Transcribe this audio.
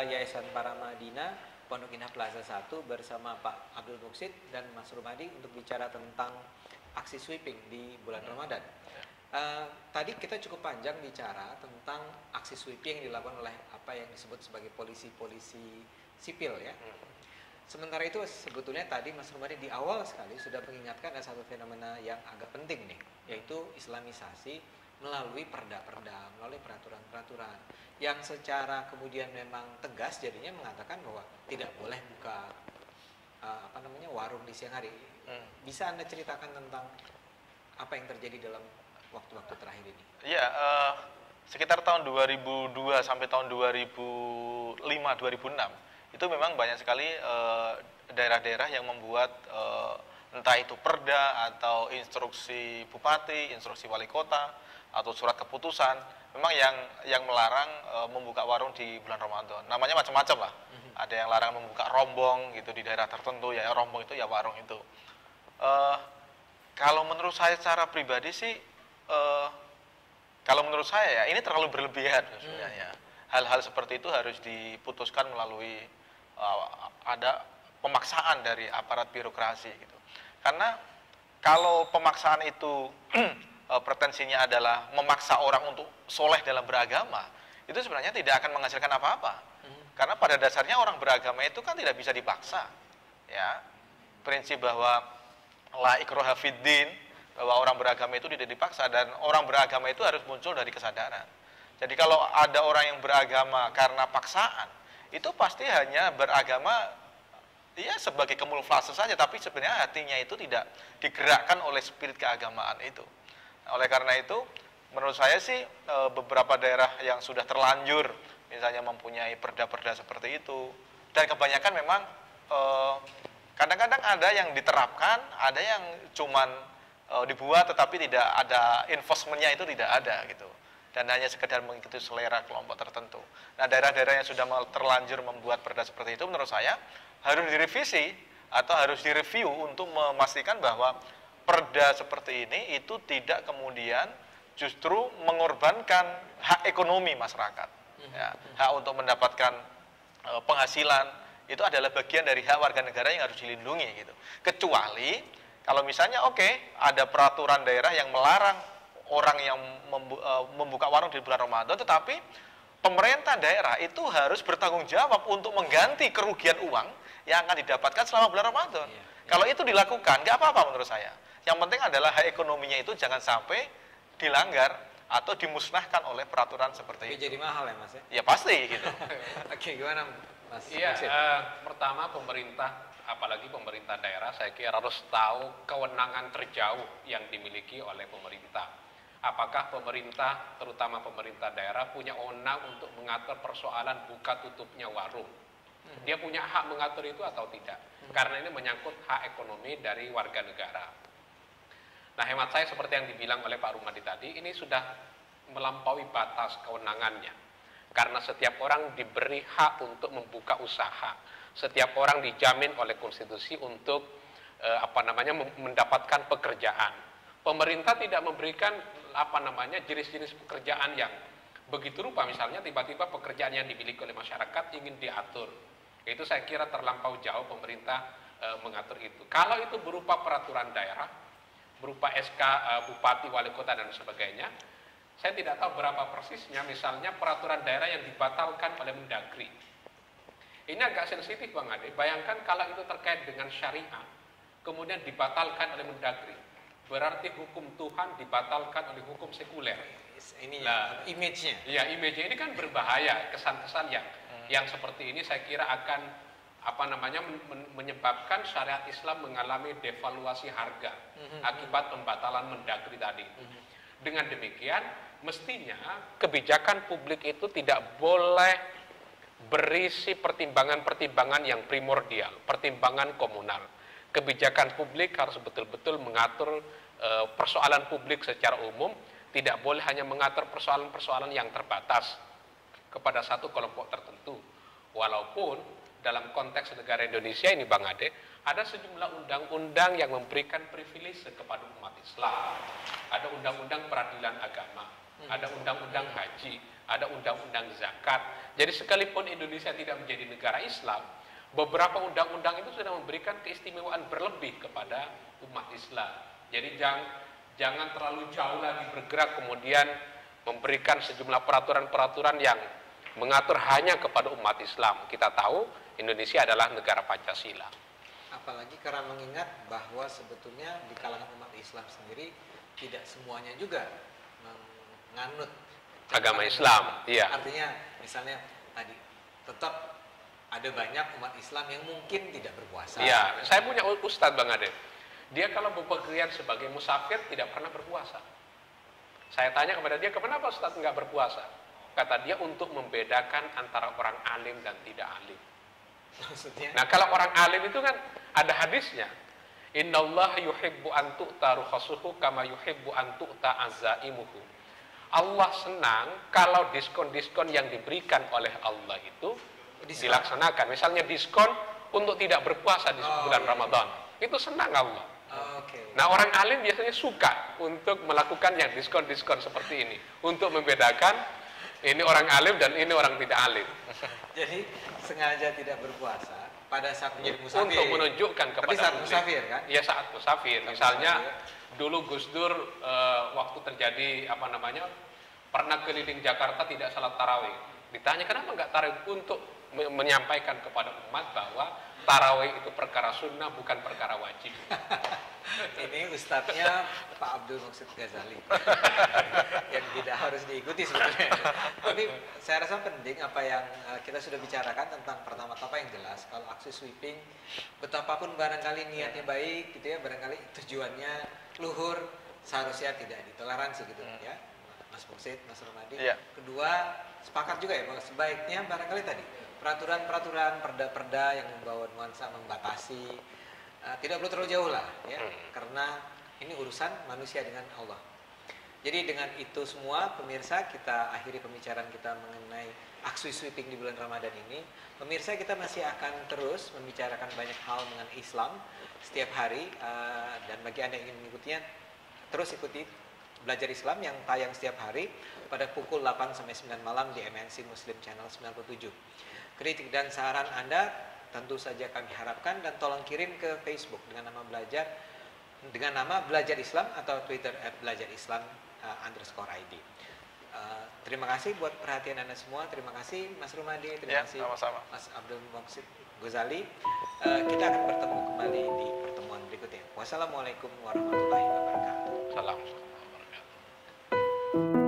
Ketua Yayasan Paramadina Pondok Indah Plaza 1 bersama Pak Abdul Moqsith dan Mas Rumadi untuk bicara tentang aksi sweeping di bulan Ramadan. Tadi kita cukup panjang bicara tentang aksi sweeping yang dilakukan oleh apa yang disebut sebagai polisi-polisi sipil, ya. Sementara itu sebetulnya tadi Mas Rumadi di awal sekali sudah mengingatkan ada satu fenomena yang agak penting nih, yaitu Islamisasi melalui perda-perda, melalui peraturan-peraturan yang secara kemudian memang tegas jadinya mengatakan bahwa tidak boleh buka warung di siang hari. Bisa Anda ceritakan tentang apa yang terjadi dalam waktu-waktu terakhir ini? Ya, sekitar tahun 2002 sampai tahun 2005-2006. Itu memang banyak sekali daerah-daerah yang membuat entah itu perda atau instruksi bupati, instruksi wali kota atau surat keputusan memang yang melarang membuka warung di bulan Ramadan. Namanya macam-macam lah. Ada yang larang membuka rombong gitu di daerah tertentu, ya rombong itu ya warung itu. Kalau menurut saya secara pribadi sih, kalau menurut saya ya ini terlalu berlebihan sebenarnya. Hal-hal seperti itu harus diputuskan melalui ada pemaksaan dari aparat birokrasi gitu. Karena kalau pemaksaan itu pretensinya adalah memaksa orang untuk soleh dalam beragama, itu sebenarnya tidak akan menghasilkan apa-apa. Karena pada dasarnya orang beragama itu kan tidak bisa dipaksa. Ya, prinsip bahwa la ikroha fidin, bahwa orang beragama itu tidak dipaksa dan orang beragama itu harus muncul dari kesadaran. Jadi kalau ada orang yang beragama karena paksaan, itu pasti hanya beragama ya sebagai kamuflase saja, tapi sebenarnya hatinya itu tidak digerakkan oleh spirit keagamaan itu. Nah, oleh karena itu menurut saya sih beberapa daerah yang sudah terlanjur misalnya mempunyai perda-perda seperti itu, dan kebanyakan memang kadang-kadang ada yang diterapkan, ada yang cuman dibuat tetapi tidak ada enforcementnya, itu tidak ada gitu, dan hanya sekedar mengikuti selera kelompok tertentu. Nah, daerah-daerah yang sudah terlanjur membuat perda seperti itu menurut saya harus direvisi atau harus direview untuk memastikan bahwa perda seperti ini itu tidak kemudian justru mengorbankan hak ekonomi masyarakat. Ya, hak untuk mendapatkan penghasilan itu adalah bagian dari hak warga negara yang harus dilindungi gitu. Kecuali kalau misalnya ada peraturan daerah yang melarang orang yang membuka warung di bulan Ramadan, tetapi pemerintah daerah itu harus bertanggung jawab untuk mengganti kerugian uang yang akan didapatkan selama bulan Ramadan. Kalau itu dilakukan, nggak apa-apa menurut saya. Yang penting adalah hak ekonominya itu jangan sampai dilanggar atau dimusnahkan oleh peraturan seperti itu. Jadi mahal ya Mas ya? Ya pasti gitu. Oke, gimana Mas? Iya, pertama pemerintah, apalagi pemerintah daerah, saya kira harus tahu kewenangan terjauh yang dimiliki oleh pemerintah. Apakah pemerintah, terutama pemerintah daerah, punya wewenang untuk mengatur persoalan buka tutupnya warung? Dia punya hak mengatur itu atau tidak? Karena ini menyangkut hak ekonomi dari warga negara. Nah, hemat saya seperti yang dibilang oleh Pak Rumadi tadi, ini sudah melampaui batas kewenangannya. Karena setiap orang diberi hak untuk membuka usaha. Setiap orang dijamin oleh konstitusi untuk mendapatkan pekerjaan. Pemerintah tidak memberikan jenis-jenis pekerjaan yang begitu rupa, misalnya tiba-tiba pekerjaan yang dimiliki oleh masyarakat ingin diatur. Itu saya kira terlampau jauh pemerintah mengatur itu. Kalau itu berupa peraturan daerah, berupa SK bupati, wali kota dan sebagainya, saya tidak tahu berapa persisnya, misalnya peraturan daerah yang dibatalkan oleh Mendagri. Ini agak sensitif Bang Ade. Bayangkan kalau itu terkait dengan syariah, kemudian dibatalkan oleh Mendagri. Berarti hukum Tuhan dibatalkan oleh hukum sekuler. Ini nah, image-nya. Ya, image-nya ini kan berbahaya, kesan-kesan yang seperti ini saya kira akan menyebabkan syariat Islam mengalami devaluasi harga akibat pembatalan Mendagri tadi. Dengan demikian, mestinya kebijakan publik itu tidak boleh berisi pertimbangan-pertimbangan yang primordial, pertimbangan komunal. Kebijakan publik harus betul-betul mengatur persoalan publik secara umum, tidak boleh hanya mengatur persoalan-persoalan yang terbatas kepada satu kelompok tertentu. Walaupun dalam konteks negara Indonesia ini Bang Ade, ada sejumlah undang-undang yang memberikan privilege kepada umat Islam. Ada undang-undang peradilan agama, ada undang-undang haji, ada undang-undang zakat. Jadi sekalipun Indonesia tidak menjadi negara Islam, beberapa undang-undang itu sudah memberikan keistimewaan berlebih kepada umat Islam. Jadi jangan terlalu jauh lagi bergerak kemudian memberikan sejumlah peraturan-peraturan yang mengatur hanya kepada umat Islam. Kita tahu Indonesia adalah negara Pancasila. Apalagi karena mengingat bahwa sebetulnya di kalangan umat Islam sendiri tidak semuanya juga menganut agama Islam. Iya. Artinya misalnya tadi tetap ada banyak umat Islam yang mungkin tidak berpuasa. Iya. Saya punya ustadz Bang Ade. Dia kalau bepergian sebagai musafir tidak pernah berpuasa. Saya tanya kepada dia, kenapa ustadz nggak berpuasa? Kata dia, untuk membedakan antara orang alim dan tidak alim. Maksudnya? Nah, kalau orang alim itu kan ada hadisnya. Innallaha yuhibbu an tu'ta rukhasuhu kama yuhibbu an tu'ta azaimuhu. Allah senang kalau diskon-diskon yang diberikan oleh Allah itu dilaksanakan. Misalnya diskon untuk tidak berpuasa di bulan Ramadan. Itu senang Allah. Nah, orang alim biasanya suka untuk melakukan yang diskon-diskon seperti ini, untuk membedakan ini orang alim dan ini orang tidak alim. Jadi sengaja tidak berpuasa pada saat menjadi musafir. Untuk menunjukkan kepada publik. Tapi saat musafir kan? Iya, saat musafir. Misalnya dulu Gus Dur waktu terjadi pernah keliling Jakarta tidak salat tarawih. Ditanya kenapa nggak tarawih, untuk menyampaikan kepada umat bahwa tarawih itu perkara sunnah, bukan perkara wajib. Ini ustadznya Pak Abdul Moqsith Ghazali yang tidak harus diikuti sebetulnya. Tapi saya rasa penting apa yang kita sudah bicarakan tentang pertama-tama yang jelas kalau aksi sweeping, betapapun barangkali niatnya baik gitu ya, barangkali tujuannya luhur, seharusnya tidak ditoleransi gitu ya, Mas Moqsith, Mas Rumadi. Ya. Kedua, sepakat juga ya bahwa sebaiknya barangkali tadi peraturan-peraturan, perda-perda yang membawa nuansa membatasi tidak perlu terlalu jauh lah ya, karena ini urusan manusia dengan Allah. Jadi dengan itu semua pemirsa, kita akhiri pembicaraan kita mengenai aksi sweeping di bulan Ramadan ini. Pemirsa, kita masih akan terus membicarakan banyak hal mengenai Islam setiap hari, dan bagi Anda yang ingin mengikutinya, terus ikuti Belajar Islam yang tayang setiap hari pada pukul 8-9 malam di MNC Muslim Channel 97. Kritik dan saran Anda tentu saja kami harapkan, dan tolong kirim ke Facebook dengan nama Belajar Islam atau Twitter @belajarislam_id. Terima kasih buat perhatian Anda semua. Terima kasih Mas Rumadi, terima kasih sama-sama Mas Abdul Moqsith Ghazali. Kita akan bertemu kembali di pertemuan berikutnya. Wassalamualaikum warahmatullahi wabarakatuh. Salam.